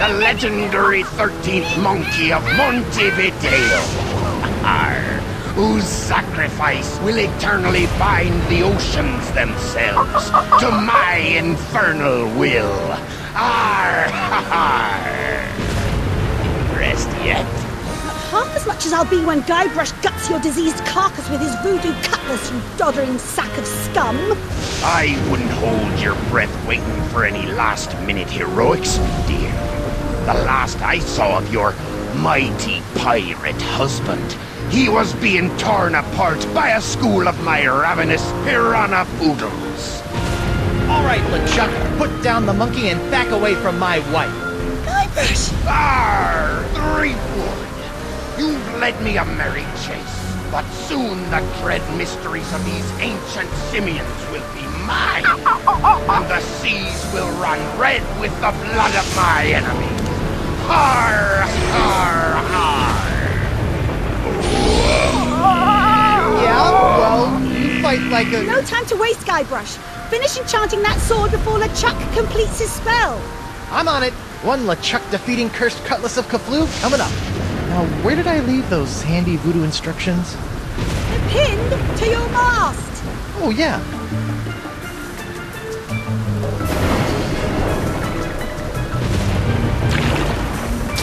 the legendary 13th monkey of Montevideo, whose sacrifice will eternally bind the oceans themselves to my infernal will. Arr, har. Rest yet? Half as much as I'll be when Guybrush guts your diseased carcass with his voodoo cutlass, you doddering sack of scum! I wouldn't hold your breath waiting for any last-minute heroics, dear. The last I saw of your mighty pirate husband, he was being torn apart by a school of my ravenous piranha poodles. All right, LeChuck, put down the monkey and back away from my wife. Guybrush! Arr, Threepwood! You've led me a merry chase, but soon the dread mysteries of these ancient simians will be mine, and the seas will run red with the blood of my enemies. Har, har, har. Yeah, well, you fight like a... No time to waste, Guybrush. Finish enchanting that sword before LeChuck completes his spell. I'm on it. One LeChuck defeating cursed Cutlass of K'Flu coming up. Now, where did I leave those handy voodoo instructions? They're pinned to your mast! Oh, yeah.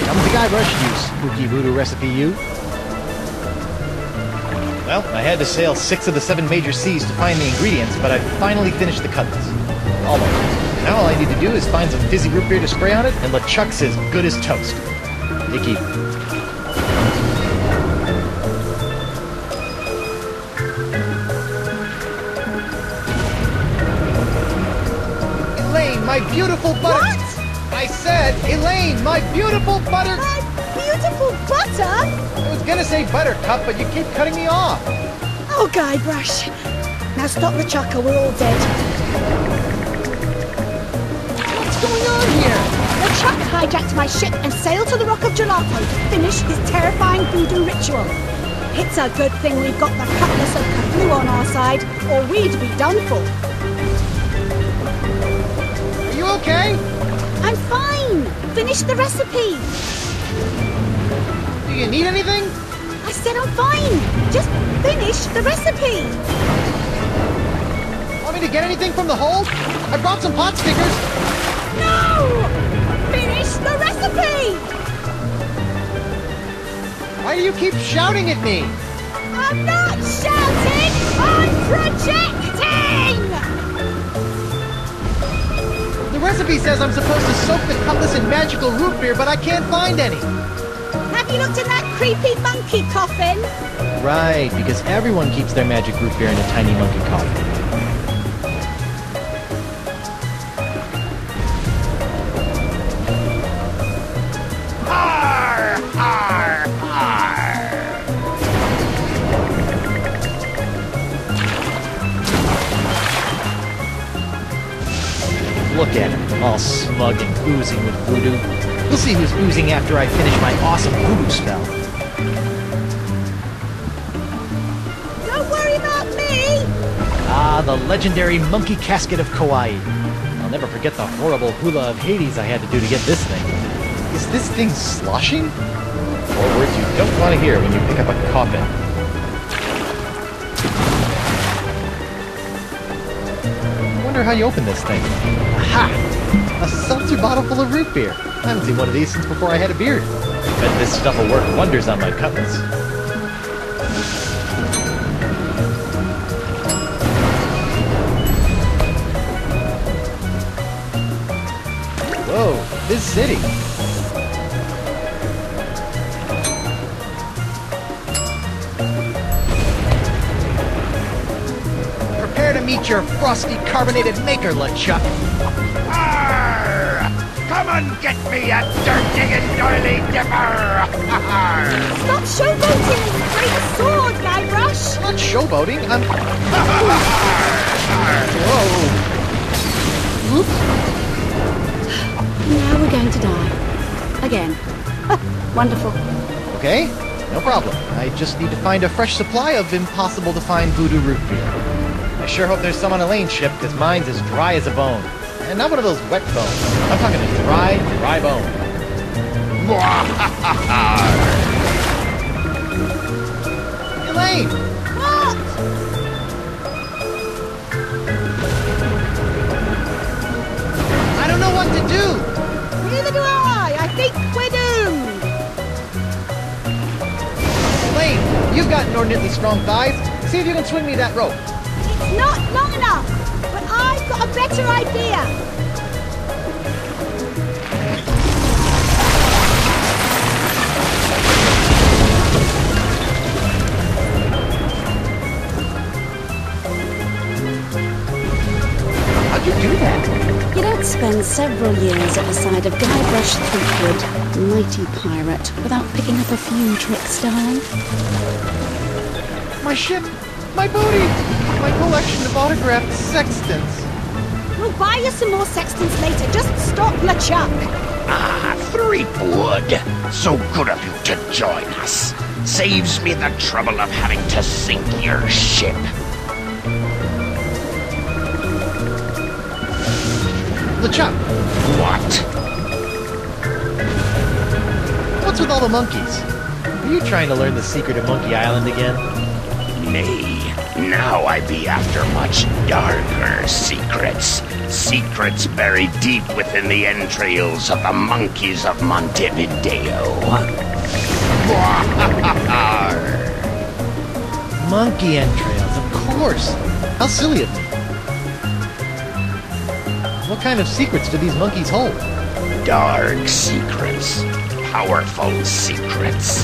Come to Guybrush, you spooky voodoo recipe, you. Well, I had to sail 6 of the 7 major seas to find the ingredients, but I finally finished the cutlass. Almost. Now all I need to do is find some fizzy root beer to spray on it, and LeChuck's as good as toast. Icky. My beautiful butter! What? I said, Elaine, my beautiful butter! My beautiful butter? I was gonna say buttercup, but you keep cutting me off. Oh, Guybrush. Now stop the chucker, we're all dead. What's going on here? The truck hijacked my ship and sailed to the Rock of Jalapa to finish his terrifying voodoo ritual. It's a good thing we've got the Cutlass of K'Flu on our side, or we'd be done for. Okay? I'm fine. Finish the recipe. Do you need anything? I said I'm fine. Just finish the recipe. Want me to get anything from the hold? I brought some pot stickers. No! Finish the recipe! Why do you keep shouting at me? I'm not shouting! I'm projecting! The recipe says I'm supposed to soak the cutlass in magical root beer, but I can't find any. Have you looked in that creepy monkey coffin? Right, because everyone keeps their magic root beer in a tiny monkey coffin. Arr, arr, arr. Look at him. All smug and oozing with voodoo. We'll see who's oozing after I finish my awesome voodoo spell. Don't worry about me! Ah, the legendary monkey casket of Kauai. I'll never forget the horrible hula of Hades I had to do to get this thing. Is this thing sloshing? Or words you don't want to hear when you pick up a coffin. I wonder how you open this thing. Aha! A seltzer bottle full of root beer. I haven't seen one of these since before I had a beard. Bet this stuff will work wonders on my cutlass. Whoa, this city. Prepare to meet your frosty carbonated maker, LeChuck. Come and get me a dirty-digging doily dipper! Stop showboating and play the sword, Guybrush! Not showboating, I'm... Whoa! Oops! Now we're going to die. Again. Wonderful. Okay, no problem. I just need to find a fresh supply of impossible-to-find voodoo root beer. I sure hope there's some on Elaine's ship, because mine's as dry as a bone. And not one of those wet bones. I'm talking a dry bone. Elaine! What? I don't know what to do! Neither do I! I think we're doomed! Elaine, you've got inordinately strong thighs. See if you can swing me that rope. It's not long enough, but I've got a better idea. You don't spend several years at the side of Guybrush Threepwood, mighty pirate, without picking up a few tricks, darling. My ship, my booty, my collection of autographed sextants. We'll buy you some more sextants later. Just stop, LeChuck. Ah, Threepwood. So good of you to join us. Saves me the trouble of having to sink your ship. LeChuck! What? What's with all the monkeys? Are you trying to learn the secret of Monkey Island again? Nay, now I be after much darker secrets. Secrets buried deep within the entrails of the monkeys of Montevideo. Monkey entrails, of course! How silly of me! What kind of secrets do these monkeys hold? Dark secrets. Powerful secrets.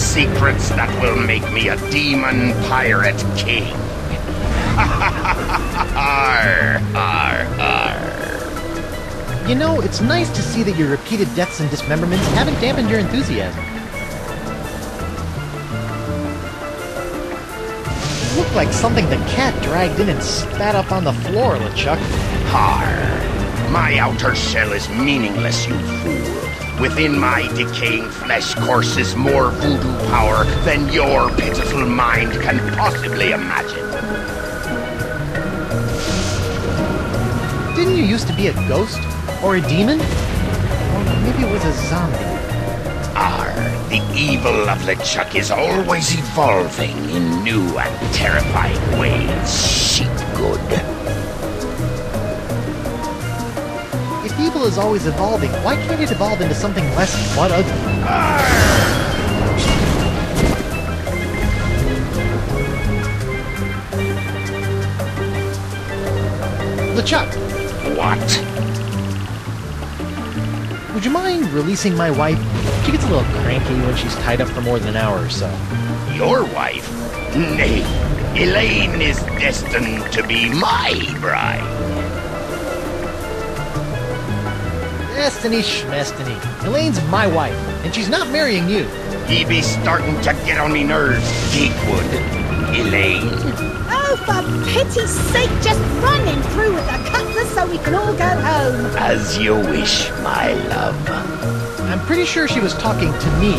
Secrets that will make me a demon pirate king. Arr, arr, arr. You know, it's nice to see that your repeated deaths and dismemberments haven't dampened your enthusiasm. It looked like something the cat dragged in and spat up on the floor, LeChuck. Har! My outer shell is meaningless, you fool. Within my decaying flesh courses more voodoo power than your pitiful mind can possibly imagine. Didn't you used to be a ghost? Or a demon? Or maybe it was a zombie? Arr, the evil of LeChuck is always evolving in new and terrifying ways. Sheep good. If evil is always evolving, why can't it evolve into something less blood ugly? LeChuck! What? Would you mind releasing my wife? She gets a little cranky when she's tied up for more than an hour or so. Your wife? Nay, Elaine is destined to be my bride. Destiny, Schmestiny. Elaine's my wife, and she's not marrying you. He be starting to get on me nerves, Geekwood. Elaine. Oh, for pity's sake, just run him through with a cutlass so we can all go home. As you wish, my love. I'm pretty sure she was talking to me.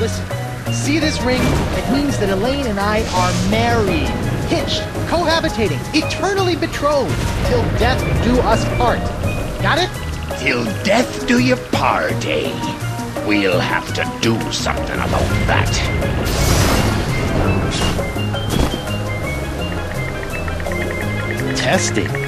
Listen, see this ring? It means that Elaine and I are married. Hitched, cohabitating, eternally betrothed, till death do us part. Got it? Till death do you part, eh? We'll have to do something about that. Testing.